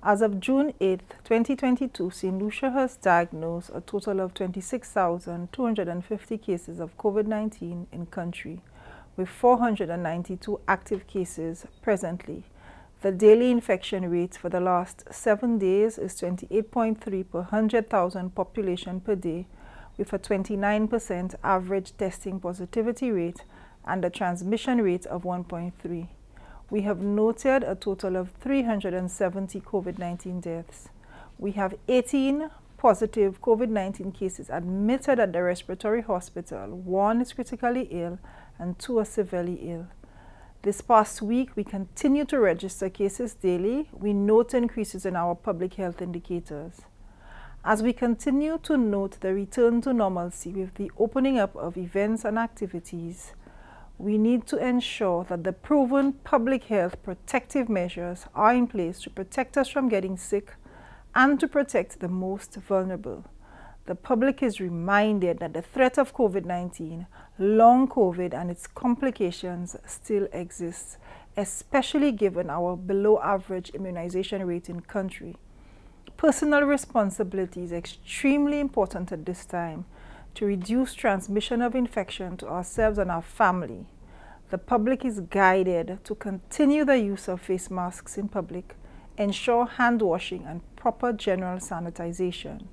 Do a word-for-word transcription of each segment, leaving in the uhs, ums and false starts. As of June eighth, twenty twenty-two, Saint Lucia has diagnosed a total of twenty-six thousand two hundred fifty cases of COVID nineteen in the country, with four hundred ninety-two active cases presently. The daily infection rate for the last seven days is twenty-eight point three per one hundred thousand population per day, with a twenty-nine percent average testing positivity rate and a transmission rate of one point three. We have noted a total of three hundred seventy COVID nineteen deaths. We have eighteen positive COVID nineteen cases admitted at the respiratory hospital. One is critically ill and two are severely ill. This past week, we continue to register cases daily. We note increases in our public health indicators. As we continue to note the return to normalcy with the opening up of events and activities, we need to ensure that the proven public health protective measures are in place to protect us from getting sick and to protect the most vulnerable. The public is reminded that the threat of COVID nineteen, long COVID and its complications still exists, especially given our below average immunization rate in the country. Personal responsibility is extremely important at this time to reduce transmission of infection to ourselves and our family. The public is guided to continue the use of face masks in public, ensure hand washing and proper general sanitization.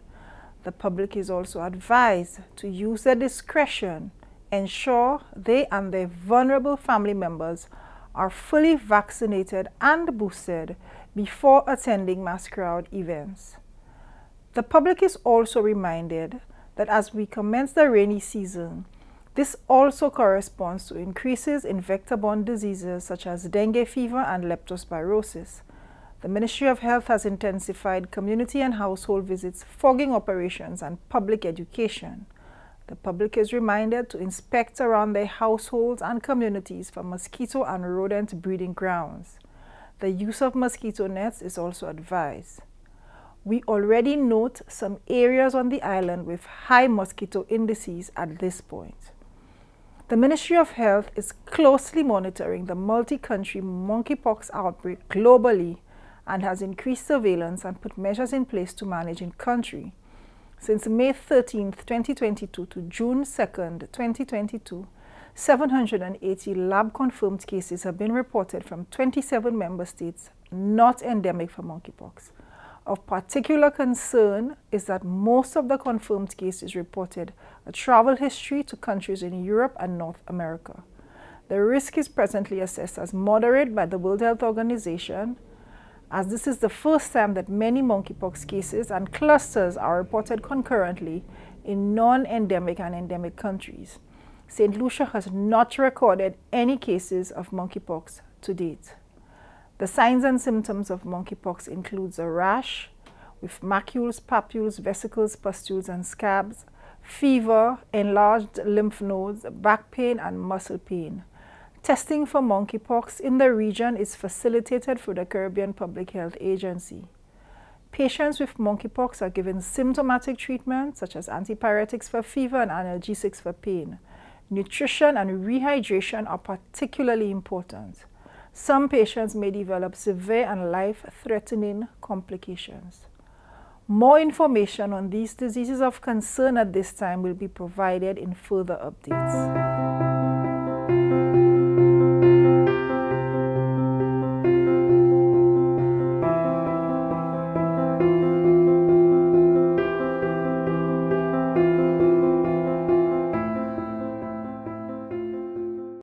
The public is also advised to use their discretion, ensure they and their vulnerable family members are fully vaccinated and boosted before attending mass crowd events. The public is also reminded that as we commence the rainy season, this also corresponds to increases in vector-borne diseases such as dengue fever and leptospirosis. The Ministry of Health has intensified community and household visits, fogging operations, and public education. The public is reminded to inspect around their households and communities for mosquito and rodent breeding grounds. The use of mosquito nets is also advised. We already note some areas on the island with high mosquito indices at this point. The Ministry of Health is closely monitoring the multi-country monkeypox outbreak globally and has increased surveillance and put measures in place to manage in country. Since May thirteenth, twenty twenty-two to June second, twenty twenty-two, seven hundred eighty lab-confirmed cases have been reported from twenty-seven member states not endemic for monkeypox. Of particular concern is that most of the confirmed cases reported a travel history to countries in Europe and North America. The risk is presently assessed as moderate by the World Health Organization, as this is the first time that many monkeypox cases and clusters are reported concurrently in non-endemic and endemic countries. Saint Lucia has not recorded any cases of monkeypox to date. The signs and symptoms of monkeypox includes a rash with macules, papules, vesicles, pustules, and scabs, fever, enlarged lymph nodes, back pain, and muscle pain. Testing for monkeypox in the region is facilitated through the Caribbean Public Health Agency. Patients with monkeypox are given symptomatic treatment such as antipyretics for fever and analgesics for pain. Nutrition and rehydration are particularly important. Some patients may develop severe and life-threatening complications. More information on these diseases of concern at this time will be provided in further updates.